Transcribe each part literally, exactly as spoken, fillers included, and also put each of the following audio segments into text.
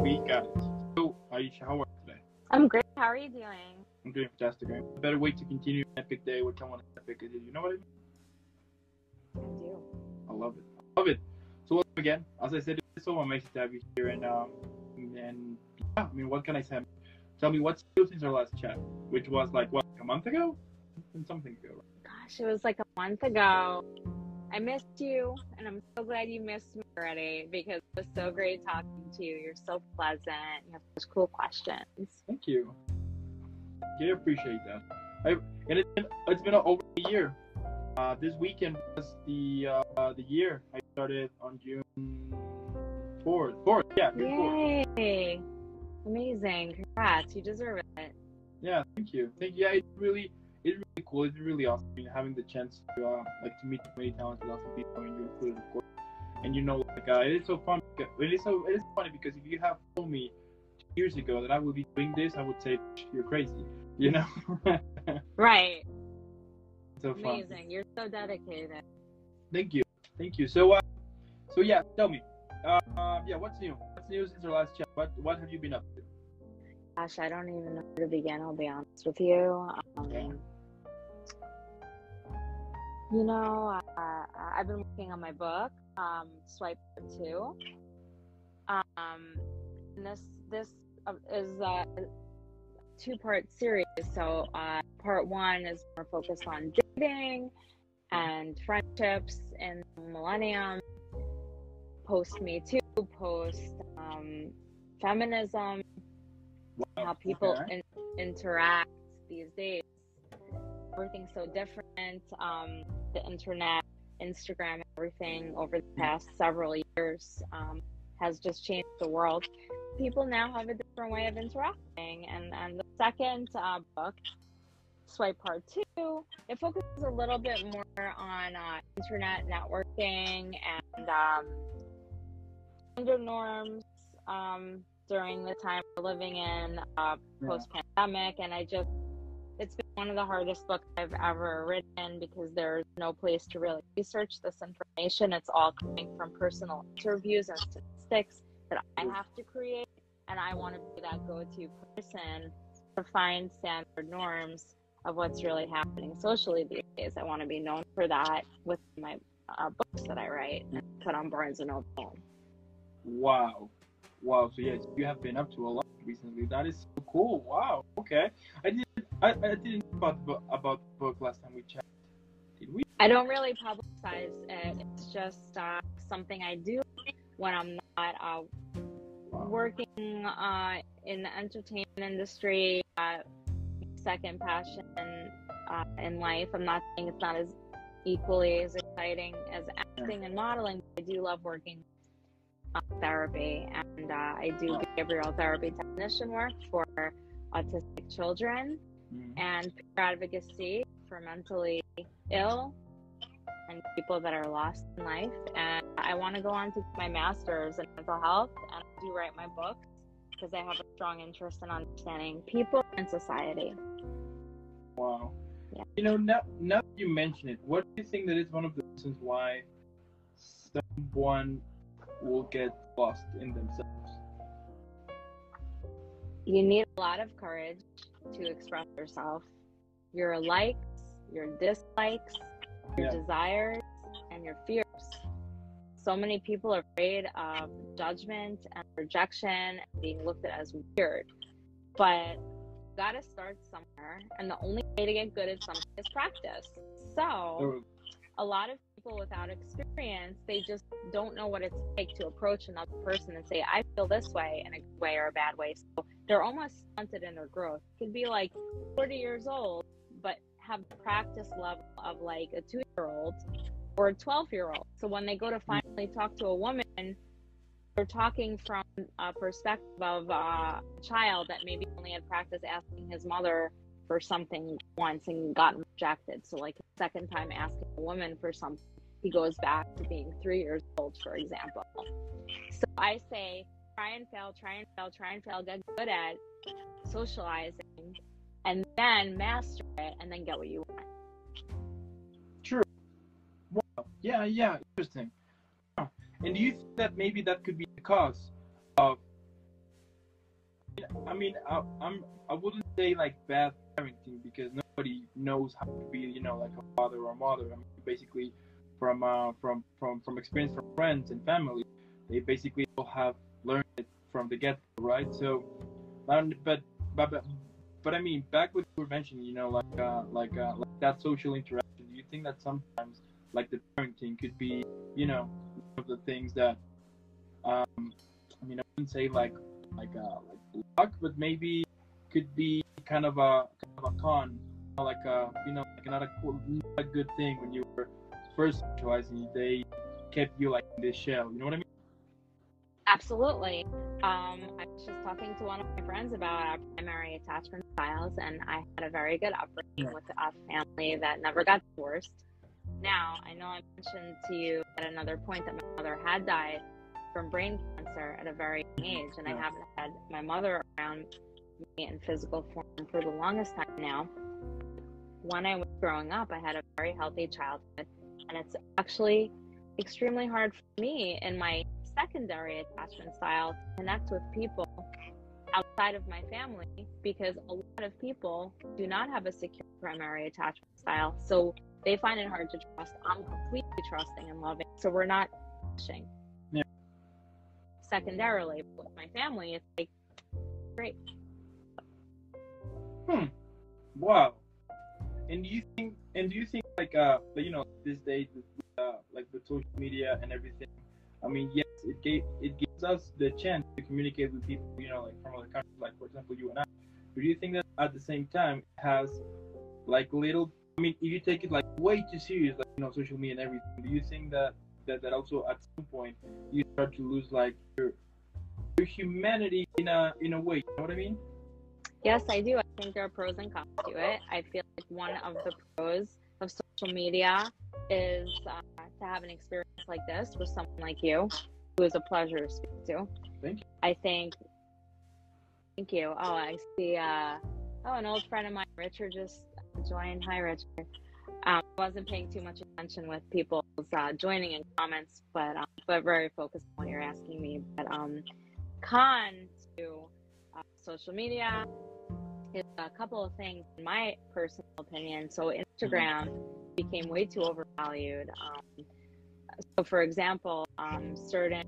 weekend. So, Aesha, how are you today? I'm great. How are you doing? I'm doing fantastic. I better wait to continue an epic day with someone epic. You know what I mean? I do. I love it. I love it. So, welcome again. As I said, it's so amazing to have you here. And, um, and yeah, I mean, what can I say? Tell me, what's new since our last chat, which was like, what, a month ago? And something ago, right? Gosh, it was like a month ago. I missed you, and I'm so glad you missed me already, because it was so great talking to you. You're so pleasant. You have such cool questions. Thank you. I appreciate that. I, and it's been, it's been over a year. Uh, this weekend was the uh, the year. I started on June fourth. fourth, yeah. June Yay! fourth. Amazing. Congrats. You deserve it. Yeah, thank you. Thank you. Yeah, it's really... It's really cool. It's really awesome. I mean, having the chance to uh, like to meet many talented, awesome people, and you included, of course. And you know, like uh, it is so fun. Because, it is so it is funny because if you have told me two years ago that I would be doing this, I would say you're crazy. You know? Right. So fun. Amazing. You're so dedicated. Thank you. Thank you. So, uh, so yeah. Tell me. Uh, uh, yeah. What's new? What's new since our last chat? What What have you been up to? Gosh, I don't even know where to begin. I'll be honest with you. Um, yeah. You know, uh, I've been working on my book, um, Swipe Two. Um, and this this is a two-part series. So, uh, part one is more focused on dating and friendships in the millennium, post Me Too, post um, feminism, wow. How people okay. in- interact these days. Everything's so different. Um, the internet, Instagram, everything over the past several years um, has just changed the world. People now have a different way of interacting. And, and the second uh, book, Swipe Part Two, it focuses a little bit more on uh, internet networking and um, gender norms um, during the time we're living in uh, post-pandemic. And I just It's been one of the hardest books I've ever written because there's no place to really research this information. It's all coming from personal interviews and statistics that I have to create. And I want to be that go-to person to find standard norms of what's really happening socially these days. I want to be known for that with my uh, books that I write and put on Barnes and Noble. Wow. Wow. So, yes, you have been up to a lot recently. That is so cool. Wow. Okay. I did. I, I didn't know about the, about the book last time we chatted. Did we? I don't really publicize it. It's just uh, something I do when I'm not uh, wow. working uh, in the entertainment industry. Uh, second passion uh, in life. I'm not saying it's not as equally as exciting as acting and modeling. But I do love working on therapy, and uh, I do behavioral therapy technician work for autistic children. Mm-hmm. And peer advocacy for mentally ill and people that are lost in life. And I want to go on to my master's in mental health, and I do write my books because I have a strong interest in understanding people and society. Wow. Yeah. You know, now, now that you mention it, what do you think that is one of the reasons why someone will get lost in themselves? You need a lot of courage to express yourself, your likes, your dislikes, your yeah. desires, and your fears. So many people are afraid of judgment and rejection and being looked at as weird, but you gotta start somewhere, and the only way to get good at something is practice. So a lot of people without experience, they just don't know what it's like to approach another person and say, I feel this way, in a good way or a bad way. So they're almost stunted in their growth. It could be like forty years old, but have the practice level of like a two-year-old or a twelve-year-old. So when they go to finally talk to a woman, they're talking from a perspective of a child that maybe only had practice asking his mother for something once and gotten rejected. So like the second time asking a woman for something, he goes back to being three years old, for example. So I say, try and fail, try and fail, try and fail, get good at socializing, and then master it, and then get what you want. True. Wow. Yeah, yeah, interesting. And do you think that maybe that could be the cause of I mean, I, I'm I wouldn't say like bad parenting, because nobody knows how to be, you know, like a father or a mother. I mean, basically, from uh, from from from experience from friends and family, they basically all have learned it from the get-go, right? So, but but but, but I mean, back what you were mentioning, you know, like uh, like uh, like that social interaction. Do you think that sometimes, like, the parenting could be, you know, one of the things that, um, I mean, I wouldn't say like like uh, like luck, but maybe could be kind of a kind of a con, like a you know, like not a not a good thing when you were first socializing. They kept you like in this shell. You know what I mean? Absolutely. Um, I was just talking to one of my friends about our primary attachment styles, and I had a very good upbringing with a family that never got divorced. Now, I know I mentioned to you at another point that my mother had died from brain cancer at a very young age, and I haven't had my mother around me in physical form for the longest time now. When I was growing up, I had a very healthy childhood, and it's actually extremely hard for me in my secondary attachment style to connect with people outside of my family, because a lot of people do not have a secure primary attachment style, so they find it hard to trust. I'm completely trusting and loving, so we're not pushing. Yeah. Secondarily, with my family, it's like, great. Hmm. Wow. And do you think? And do you think like uh, you know, these days, uh, like the social media and everything? I mean, yes, it gave, it gives us the chance to communicate with people, you know, like from other countries, like for example, you and I. But do you think that at the same time it has like little? I mean, if you take it like way too serious, like, you know, social media and everything, do you think that that, that also at some point you start to lose like your your humanity in a in a way? You know what I mean? Yes, I do. I think there are pros and cons to it. I feel like one of the pros of social media is uh, to have an experience like this with someone like you, who is a pleasure to speak to. Thank you. I think. Thank you. Oh, I see. Uh, oh, an old friend of mine, Richard, just joined. Hi, Richard. Um, wasn't paying too much attention with people's uh, joining and comments, but um, but very focused on what you're asking me. But um, con to uh, social media is a couple of things, in my personal opinion. So Instagram became way too overvalued. Um, so, for example, um, certain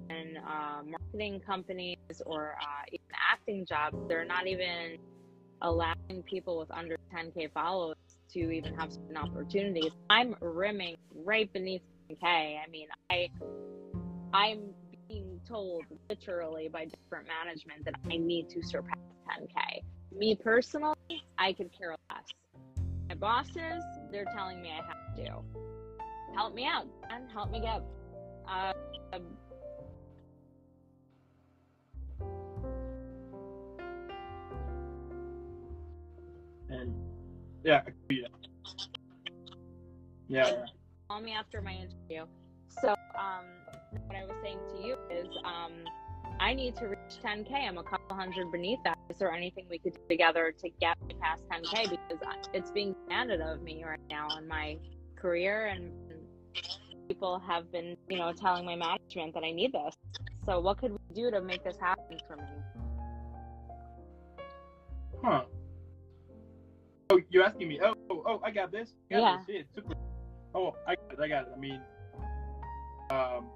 uh, marketing companies or uh, even acting jobs, they're not even allowing people with under ten K followers to even have certain opportunities. I'm rimming right beneath ten K. I mean, I, I'm being told literally by different management that I need to surpass ten K. Me personally, I could care less. My bosses, they're telling me I have to. Help me out, man. Help me get. Uh, um... And yeah, yeah, yeah. Call me after my interview. So, um, what I was saying to you is, um, I need to reach ten K. I'm a couple hundred beneath that. Is there anything we could do together to get me past ten K? Because it's being demanded of me right now in my career, and people have been, you know, telling my management that I need this. So what could we do to make this happen for me? Huh. Oh, you're asking me. Oh, oh, oh I got this. I got yeah. This. It's super. Oh, I got it. I got it. I mean, um,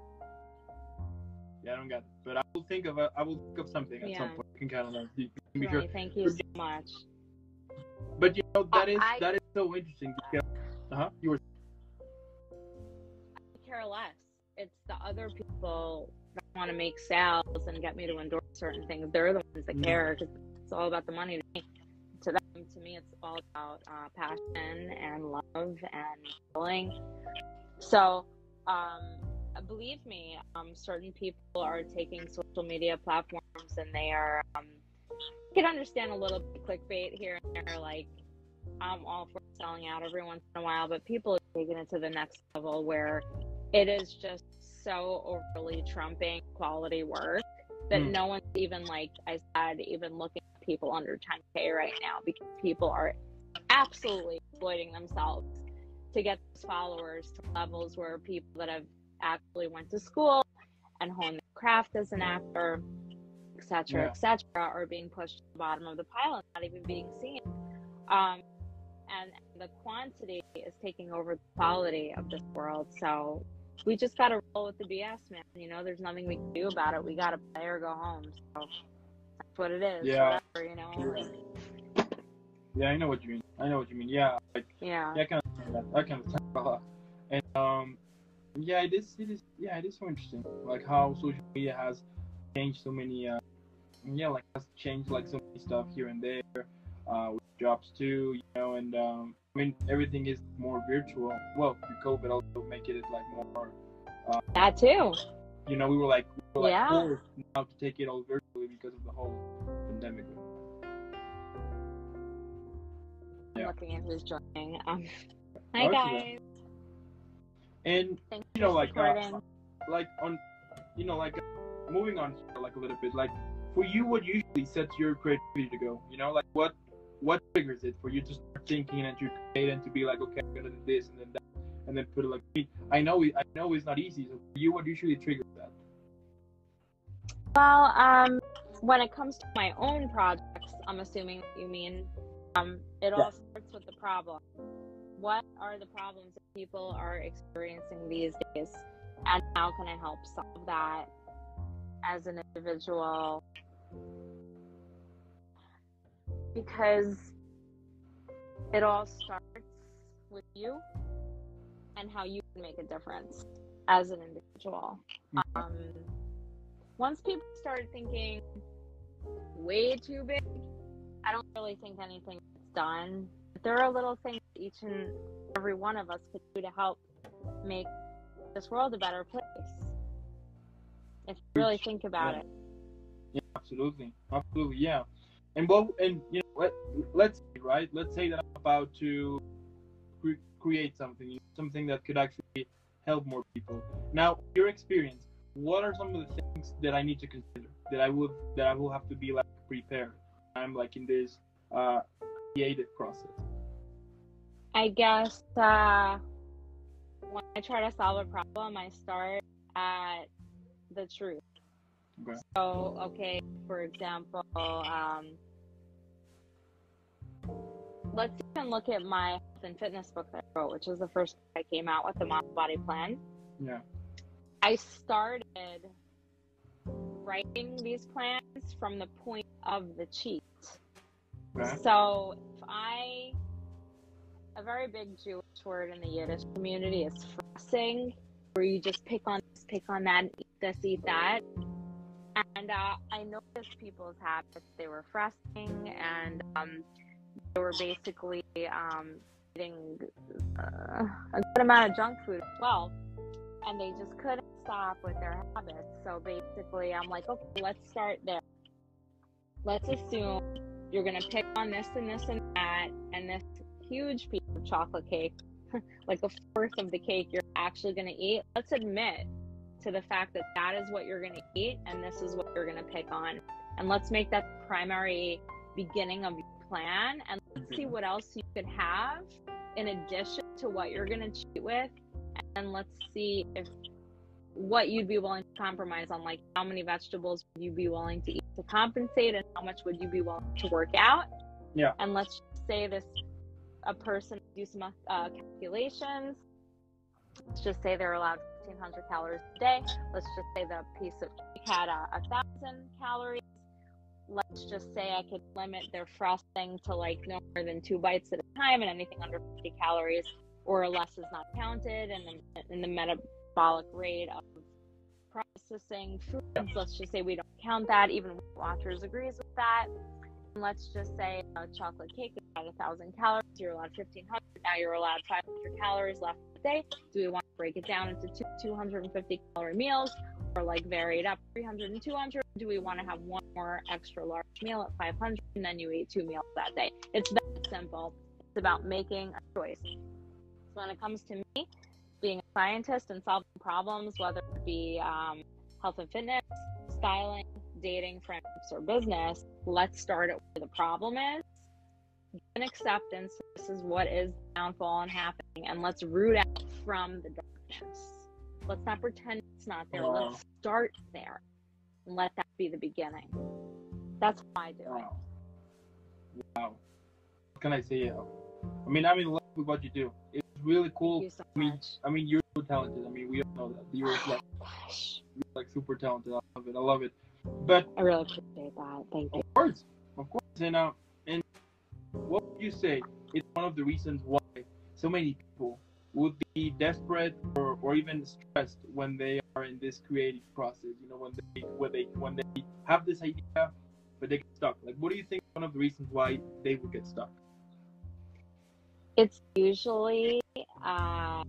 yeah, I don't got it. But I will think of a, I will think of something at yeah. some point. I can kind of like, be really, sure. Thank you so much. But you know that uh, is I, that is so interesting because uh huh you were. I care less. It's the other people that want to make sales and get me to endorse certain things. They're the ones that care because it's all about the money to me. To them, to me, it's all about uh, passion and love and feeling. So, um. believe me, um, certain people are taking social media platforms and they are, um, you can understand a little bit of clickbait here and there, like, I'm all for selling out every once in a while, but people are taking it to the next level where it is just so overly trumping quality work that mm. no one's even, like I said, even looking at people under ten K right now, because people are absolutely exploiting themselves to get those followers to levels where people that have actually went to school and honed their craft as an actor et cetera, yeah. et cetera, are being pushed to the bottom of the pile and not even being seen. Um, and, and the quantity is taking over the quality of this world. So we just got to roll with the B S, man. You know, there's nothing we can do about it. We got to play or go home. So that's what it is. Yeah. Whatever, you know? Yeah. yeah, I know what you mean. I know what you mean. Yeah. Like, yeah. yeah. I kind of, I kind of talk a lot. And, um, yeah, it is, it is, yeah, it is so interesting. Like how social media has changed so many, uh, yeah, like has changed like so many stuff here and there. Uh, with jobs too, you know, and um, I mean, everything is more virtual. Well, COVID also make it like more. Uh, that too. You know, we were like, we were, yeah. like forced now to take it all virtually because of the whole pandemic. I'm yeah. looking at who's joining. Um, hi guys. And Thanks you know, like, uh, like on, you know, like uh, moving on like a little bit, like for you, what usually sets your creativity to go? You know, like what. What triggers it for you to start thinking and to create and to be like, okay, I'm gonna do this and then that, and then put it like, I know, it, I know it's not easy. So for you, what usually triggers that? Well, um, when it comes to my own projects, I'm assuming you mean, um, it all yeah. starts with the problem. What are the problems that people are experiencing these days, and how can I help solve that as an individual? Because it all starts with you and how you can make a difference as an individual. Um, once people started thinking way too big, I don't really think anything is done. There are little things each and every one of us could do to help make this world a better place. If you really think about yeah. it. Yeah, absolutely. Absolutely, yeah. And well, and you know, let, let's say, right? Let's say that I'm about to cre- create something, something that could actually help more people. Now, your experience, what are some of the things that I need to consider that I will that I will have to be like prepared? I'm like in this uh, creative process. I guess uh, when I try to solve a problem, I start at the truth. Okay. So, okay, for example, um, let's even look at my health and fitness book that I wrote, which is the first book I came out with, the Mom's Body Plan. Yeah. I started writing these plans from the point of the cheat. Right. So, if I, a very big Jewish word in the Yiddish community is fressing, where you just pick on this, pick on that, and eat this, eat that. And uh, I noticed people's habits. They were fressing, and um, they were basically um, eating uh, a good amount of junk food as well. And they just couldn't stop with their habits. So basically, I'm like, okay, let's start there. Let's assume you're going to pick on this and this and that, and this huge piece of chocolate cake, like a fourth of the cake you're actually going to eat. Let's admit to the fact that that is what you're going to eat and this is what you're going to pick on, and let's make that the primary beginning of your plan, and let's see what else you could have in addition to what you're going to cheat with, and let's see if what you'd be willing to compromise on, like how many vegetables would you be willing to eat to compensate and how much would you be willing to work out. Yeah. And let's say this a person do some uh, calculations. Let's just say they're allowed fifteen hundred calories a day. Let's just say the piece of cake had a, a thousand calories. Let's just say I could limit their frosting to like no more than two bites at a time, and anything under fifty calories or less is not counted. And then in the metabolic rate of processing foods, let's just say we don't count that. Even Weight Watchers agrees with that. And let's just say a chocolate cake is about a thousand calories. You're allowed fifteen hundred. Now you're allowed five hundred calories left. Day. Do we want to break it down into two two hundred fifty calorie meals, or like vary it up three hundred and two hundred? Do we want to have one more extra large meal at five hundred and then you eat two meals that day? It's that simple. It's about making a choice. So when it comes to me being a scientist and solving problems, whether it be um, health and fitness, styling, dating, friendships, or business, let's start at where the problem is. An acceptance, this is what is downfall and happening, and let's root out from the darkness. Let's not pretend it's not there. Let's start there. and let that be the beginning. That's how I do it. Wow. Wow. What can I say? I mean, I'm in love with what you do. It's really cool. Thank you so I mean, much. I mean, you're so talented. I mean, we all know that. You're like, you're like super talented. I love it. I love it. But I really appreciate that. Thank you. Of course, of course. And uh, and what would you say is one of the reasons why so many people would be desperate or, or even stressed when they are in this creative process? You know, when they when they when they have this idea, but they get stuck. Like, what do you think is one of the reasons why they would get stuck? It's usually uh,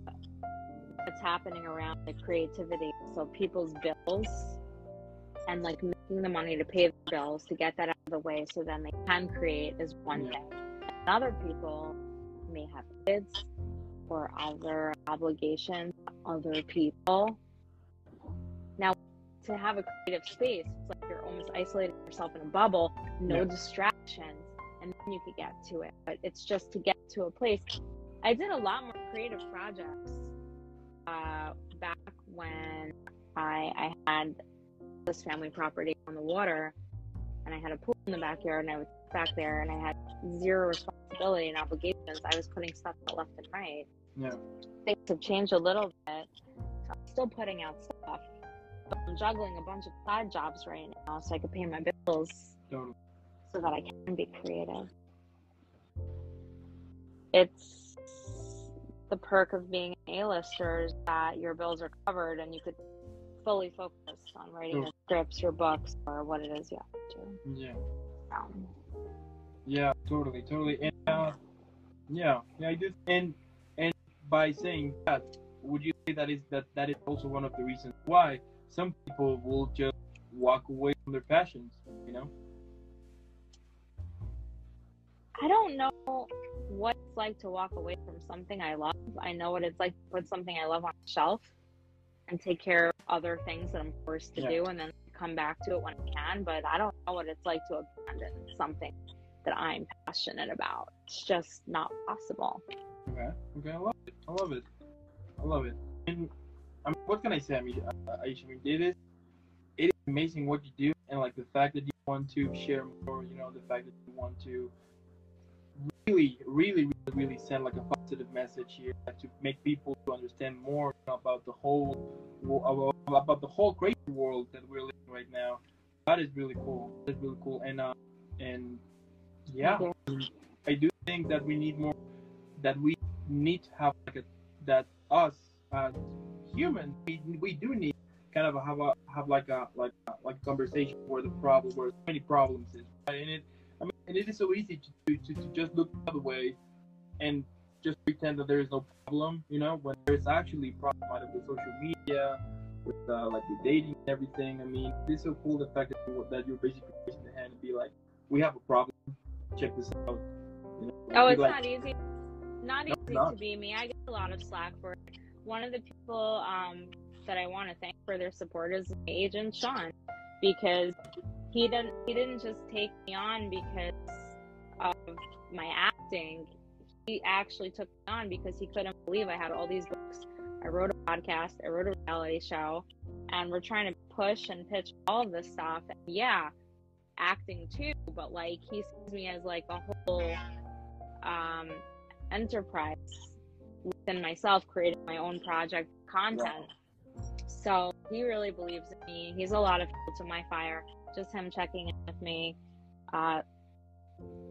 what's happening around the creativity. So people's bills and like making the money to pay the bills to get that out of the way so then they can create is one thing. And other people may have kids or other obligations, other people. Now, to have a creative space, it's like you're almost isolating yourself in a bubble, no yeah. distractions. And then you could get to it, but it's just to get to a place. I did a lot more creative projects uh, back when I, I had this family property on the water, and I had a pool in the backyard, and I was back there, and I had zero responsibility and obligations. I was putting stuff out left and right. Yeah. Things have changed a little bit. I'm still putting out stuff, but I'm juggling a bunch of side jobs right now so I could pay my bills. Totally. So that I can be creative. It's the perk of being an A-lister is that your bills are covered and you could fully focus on writing your scripts, your books, or what it is you have to do. Yeah. Um, yeah, totally, totally. And uh, yeah, yeah, I do. And and by saying that, would you say that is that that is also one of the reasons why some people will just walk away from their passions? You know. I don't know what it's like to walk away from something I love. I know what it's like to put something I love on a shelf and take care of other things that I'm forced to yeah. do and then come back to it when I can. But I don't know what it's like to abandon something that I'm passionate about. It's just not possible. Okay, okay, I love it. I love it. I love it. And I mean, what can I say? I mean, Aesha, I mean, it is, it is amazing what you do, and like the fact that you want to share more, you know, the fact that you want to really, really, really send like a positive message here to make people to understand more about the whole about the whole crazy world that we're living right now. That is really cool. That's really cool. And uh, and yeah, I do think that we need more. That we need to have like a, that us as humans we we do need kind of have a have like a like a, like a conversation where the problem where so many problems is right in it. I mean, and it is so easy to, to, to just look the other way and just pretend that there is no problem, you know, when there's actually a problem out of the social media, with uh, like the dating and everything. I mean, it's so cool the fact that you're, that you're basically raising the hand and be like, we have a problem, check this out. You know, oh, it's like, not easy. Not no, easy not. to be me. I get a lot of slack for it. One of the people um, that I want to thank for their support is my agent, Sean, because He didn't, he didn't just take me on because of my acting. He actually took me on because he couldn't believe I had all these books. I wrote a podcast. I wrote a reality show. And we're trying to push and pitch all of this stuff. And yeah, acting too. But, like, he sees me as, like, a whole um, enterprise within myself, creating my own project content. Wow. So he really believes in me. He's a lot of fuel to my fire. Just him checking in with me uh,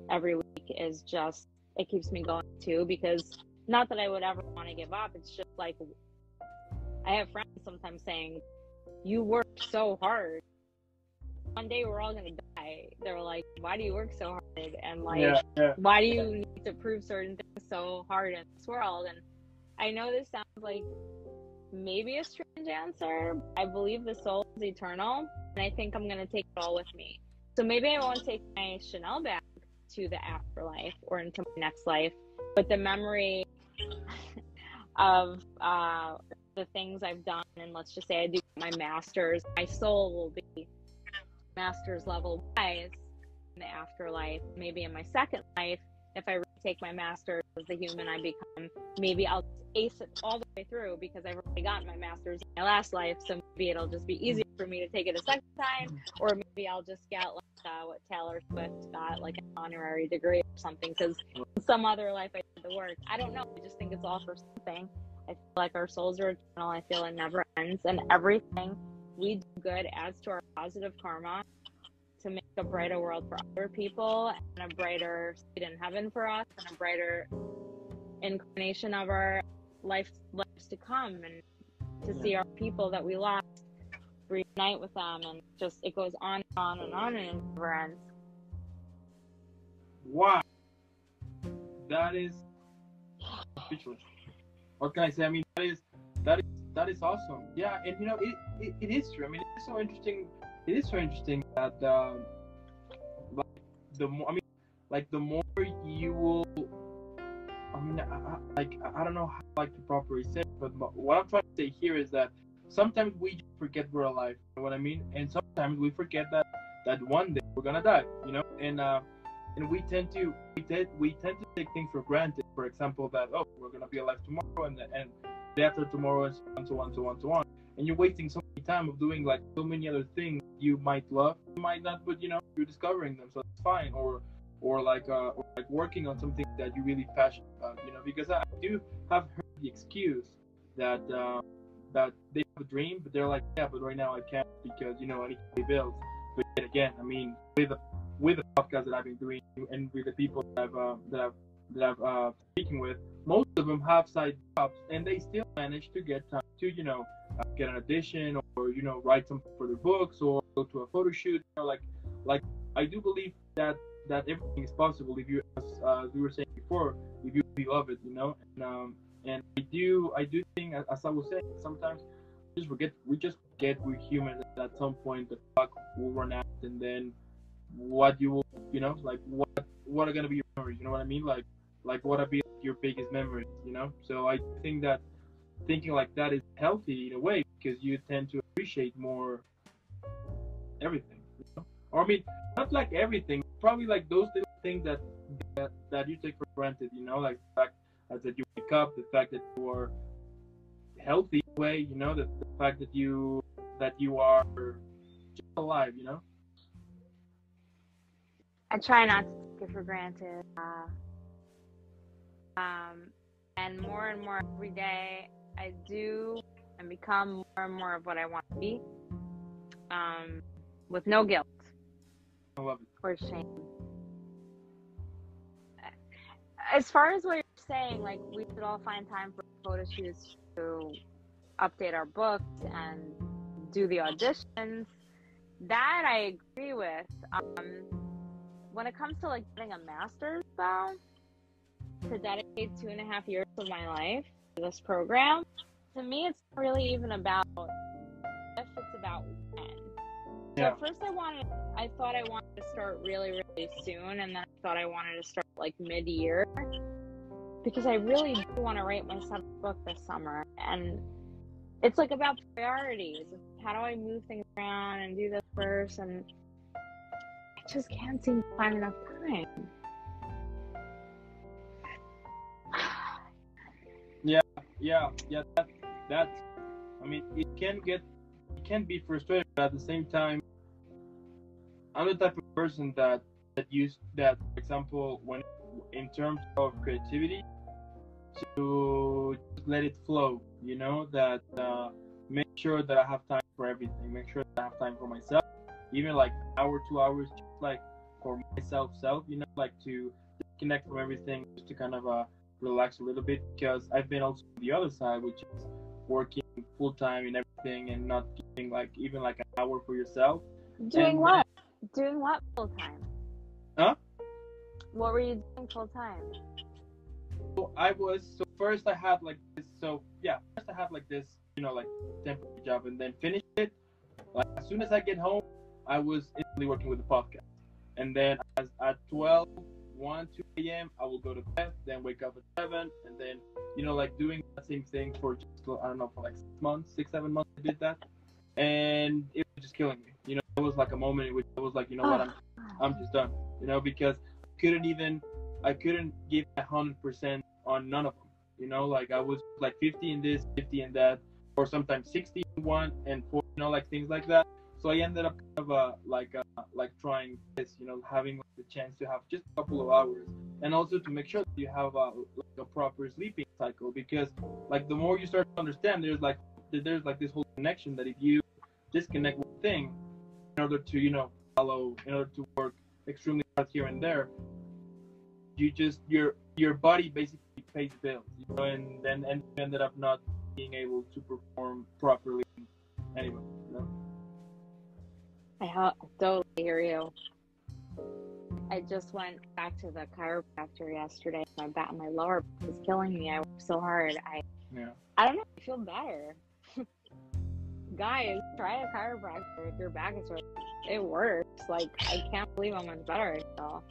every week is just, it keeps me going too, because not that I would ever want to give up. It's just like, I have friends sometimes saying, you work so hard. One day we're all going to die. They're like, why do you work so hard? And like, yeah, yeah. why do you need to prove certain things so hard in this world? And I know this sounds like maybe a strange answer. I believe the soul is eternal. And I think I'm going to take it all with me. So maybe I won't take my Chanel bag to the afterlife or into my next life, but the memory of uh, the things I've done, and let's just say I do my master's, my soul will be master's level wise in the afterlife. Maybe in my second life, if I reach take my master's, the human I become. Maybe I'll ace it all the way through because I've already gotten my master's in my last life, so maybe it'll just be easier for me to take it a second time, or maybe I'll just get like uh, what Taylor Swift got, like an honorary degree or something, because in some other life I did the work. I don't know, I just think it's all for something. I feel like our souls are eternal. I feel it never ends, and everything we do good adds to our positive karma to make a brighter world for other people, and a brighter seat in heaven for us, and a brighter incarnation of our life, lives to come, and to see our people that we lost, reunite with them, and just, it goes on and on and on and never ends. Wow. That is speechless. Okay, I say, I mean, that is, that is, that is awesome. Yeah, and you know, it, it, it is true. I mean, it's so interesting. It is so interesting that, um, like, the more, I mean, like, the more you will, I mean, I, I, like, I don't know how, like, to properly say it, but what I'm trying to say here is that sometimes we just forget we're alive, you know what I mean? And sometimes we forget that, that one day we're gonna die, you know? And, uh, and we tend to, we tend, we tend to take things for granted. For example, that, oh, we're gonna be alive tomorrow, and, and day after tomorrow, and so on, so on, so on, so on. And you're wasting so much time of doing, like, so many other things you might love, you might not, but, you know, you're discovering them, so it's fine. Or, or like, uh, or like working on something that you're really passionate about, you know, because I do have heard the excuse that, uh, that they have a dream, but they're like, yeah, but right now I can't because, you know, I need to pay bills. But yet again, I mean, with the, with the podcast that I've been doing and with the people that I've, uh, that I've, that I've uh, speaking with, most of them have side jobs, and they still manage to get time to, you know, uh, get an audition, or, you know, write some for their books, or go to a photo shoot. You know, like, like I do believe that that everything is possible if you, as uh, we were saying before, if you really love it, you know. And um, and I do, I do think, as, as I was saying, sometimes we just forget, we just forget we're human. At some point, the clock will run out, and then what you will, you know, like what what are gonna be your memories? You know what I mean? Like, like what would be your biggest memories? You know. So I think that thinking like that is healthy in a way, because you tend to appreciate more everything. You know? Or I mean, not like everything. Probably like those little things that, that that you take for granted. You know, like the fact that you wake up, the fact that you are healthy in a way. You know, the, the fact that you that you are just alive. You know. I try not to take it for granted. Uh... Um, and more and more every day I do and become more and more of what I want to be, um, with no guilt I love it. Or shame. As far as what you're saying, like, we should all find time for photo shoots, to update our books and do the auditions, that I agree with. Um, when it comes to like getting a master's though, to dedicate two and a half years of my life to this program, to me it's not really even about if, it's about when. Yeah. So at first I wanted, I thought I wanted to start really, really soon, and then I thought I wanted to start like mid-year, because I really do want to write my seventh book this summer, and it's like about priorities. How do I move things around and do this first, and I just can't seem to find enough time. Yeah, yeah, yeah. That, that, I mean, it can get, it can be frustrating. But at the same time, I'm the type of person that that used that, for example, when in terms of creativity, to just let it flow. You know, that uh, make sure that I have time for everything. Make sure that I have time for myself, even like an hour, two hours, just like for myself, self. You know, like to disconnect from everything, just to kind of uh. relax a little bit, because I've been also on the other side, which is working full time and everything, and not giving like even like an hour for yourself. Doing and, what? Uh, doing what full time? Huh? What were you doing full time? So I was so first I had like this so yeah first I had like this you know like temporary job, and then finished it. Like as soon as I get home, I was instantly working with the podcast, and then as at twelve. one, two a m I will go to bed, then wake up at seven, and then, you know, like doing that same thing for just, I don't know, for like six months, six, seven months I did that. And it was just killing me. You know, it was like a moment in which I was like, you know what, I'm I'm just done. You know, because I couldn't even, I couldn't give a hundred percent on none of them. You know, like I was like fifty in this, fifty in that, or sometimes sixty in one and four, you know, like things like that. So I ended up kind of uh, like uh, like trying this, you know, having like, the chance to have just a couple of hours, and also to make sure that you have uh, like a proper sleeping cycle, because like the more you start to understand, there's like there's like this whole connection that if you disconnect one thing in order to, you know, follow, in order to work extremely hard here and there, you just your your body basically pays bills, you know, and then and you ended up not being able to perform properly anyway, you know? I totally hear you. I just went back to the chiropractor yesterday. My back, my lower back was killing me. I worked so hard. I yeah. I don't know. I feel better. Guys, try a chiropractor if your back is hurt. It works. Like, I can't believe how much better I feel.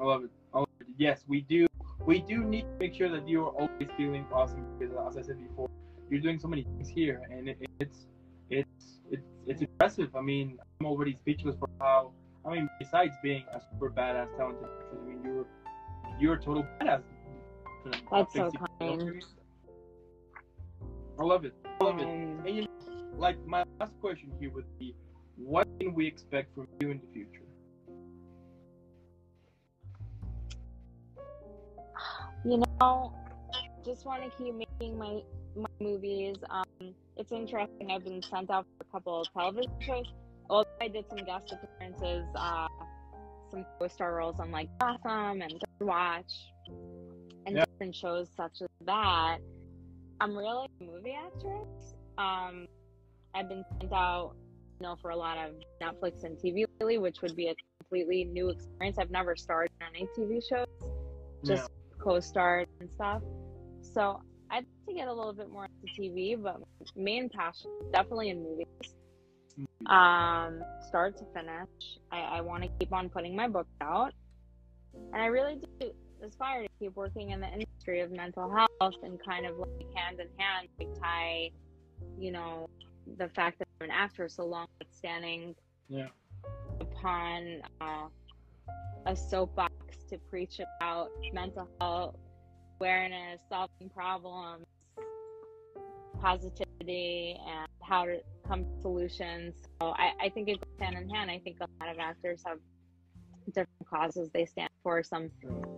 I love it. I love it. Yes, we do. We do need to make sure that you are always feeling awesome. Because, as I said before, you're doing so many things here, and it, it's it's it's it's impressive. I mean, I'm already speechless for how. I mean, besides being a super badass, talented actress, I mean, you're you're a total badass. That's so kind. I love it. I love it. And you know, like, my last question here would be, what can we expect from you in the future? You know, just want to keep making my my movies. Um, it's interesting. I've been sent out for a couple of television shows. Although I did some guest appearances, uh, some co-star roles on like Gotham and Dead Watch, and yeah. different shows such as that. I'm really a movie actress. Um, I've been sent out, you know, for a lot of Netflix and T V lately, which would be a completely new experience. I've never starred on any T V shows, just yeah. co-starred and stuff. So I'd like to get a little bit more into T V, but my main passion is definitely in movies. Um, start to finish. I, I want to keep on putting my books out, and I really do aspire to keep working in the industry of mental health and kind of like hand in hand, like tie, you know, the fact that I'm an actor so long standing yeah. upon uh, a soapbox to preach about mental health awareness, solving problems, positivity, and how to come to solutions. So I, I think it goes hand in hand. I think a lot of actors have different causes they stand for. Some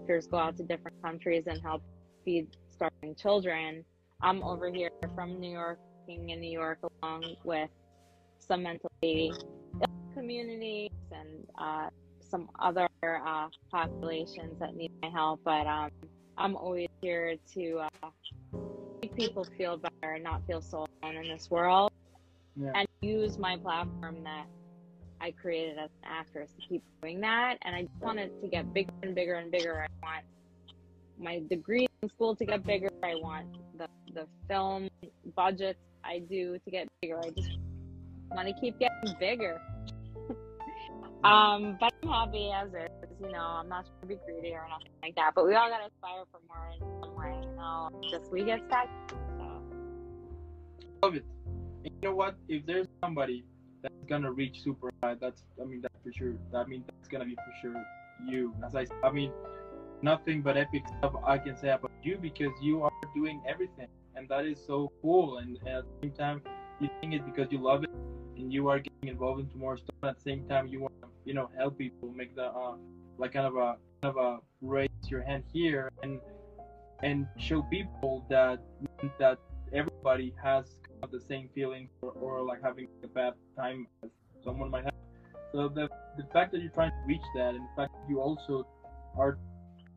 actors go out to different countries and help feed starving children. I'm over here from New York, working in New York along with some mentally ill communities and uh, some other uh, populations that need my help. But um, I'm always here to uh, make people feel better and not feel so alone in this world. Yeah. And use my platform that I created as an actress to keep doing that. And I just want it to get bigger and bigger and bigger. I want my degree in school to get bigger. I want the, the film budgets I do to get bigger. I just want to keep getting bigger. um, but I'm happy as it is. You know, I'm not trying to be greedy or nothing like that. But we all got to aspire for more in some way. You know, just we get stuck. So. Love it. You know what? If there's somebody that's gonna reach super high, that's I mean that's for sure. I mean that's gonna be for sure you. As I, I mean, nothing but epic stuff I can say about you, because you are doing everything, and that is so cool. And, and at the same time, you're doing it because you love it, and you are getting involved into more stuff. At the same time, you want to, you know, help people, make the uh, like kind of a kind of a raise your hand here and and show people that that everybody has the same feeling or, or like having a bad time as someone might have. So the the fact that you're trying to reach that, and the fact that you also are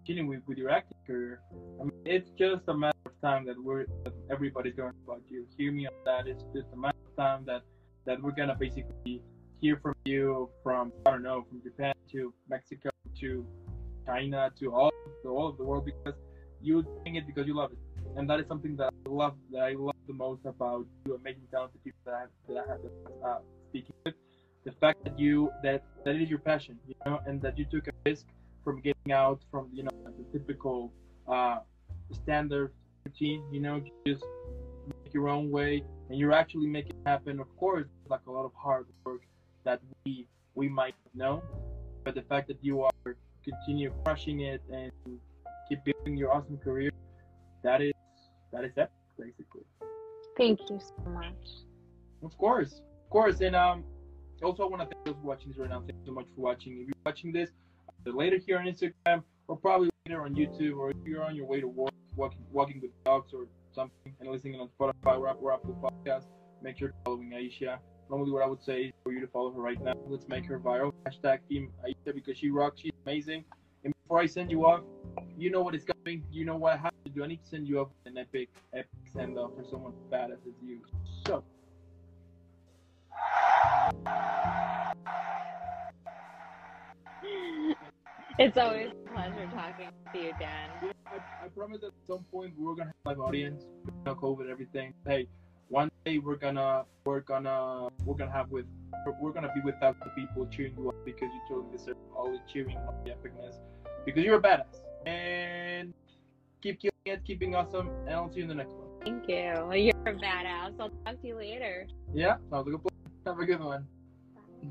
continuing with, with your acting career, I mean, it's just a matter of time that we're that everybody's going about you. Hear me on that. It's just a matter of time that that we're gonna basically hear from you from I don't know from Japan to Mexico to China to all to all of the world, because you're doing it because you love it. And that is something that I love, that I love the most about you, amazing talented people that I have, that I have been, uh, speaking with. The fact that you, that, that is your passion, you know, and that you took a risk from getting out from, you know, the typical uh, standard routine, you know, you just make your own way, and you're actually making it happen. Of course, it's like a lot of hard work that we, we might know, but the fact that you are continue crushing it and keep building your awesome career, that is that is it basically. Thank you so much. Of course, of course, and um, also I want to thank those watching this right now. Thank you so much for watching. If you're watching this later here on Instagram or probably later on YouTube, or if you're on your way to work, walking walking with dogs or something, and listening on Spotify or Apple Podcast, make sure you're following Aesha. Normally what I would say is for you to follow her right now. Let's make her viral. Hashtag Team Aesha, because she rocks. She's amazing. And before I send you off, you know what is coming. You know what I have to do. I need to send you off an epic, epic send-off for someone as badass as you. So. It's always a pleasure talking to you, Dan. Yeah, I, I promise that at some point we're going to have live audience. No COVID, everything. Hey. One day we're gonna we're gonna we're gonna have with we're gonna be with thousands of people cheering you up, because you totally deserve all the cheering on the epicness, because you're a badass. And keep killing it, keeping awesome, and I'll see you in the next one. Thank you. You're a badass. I'll talk to you later. Yeah, sounds like a plan. Have a good one.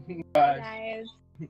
Bye. Bye. Bye guys.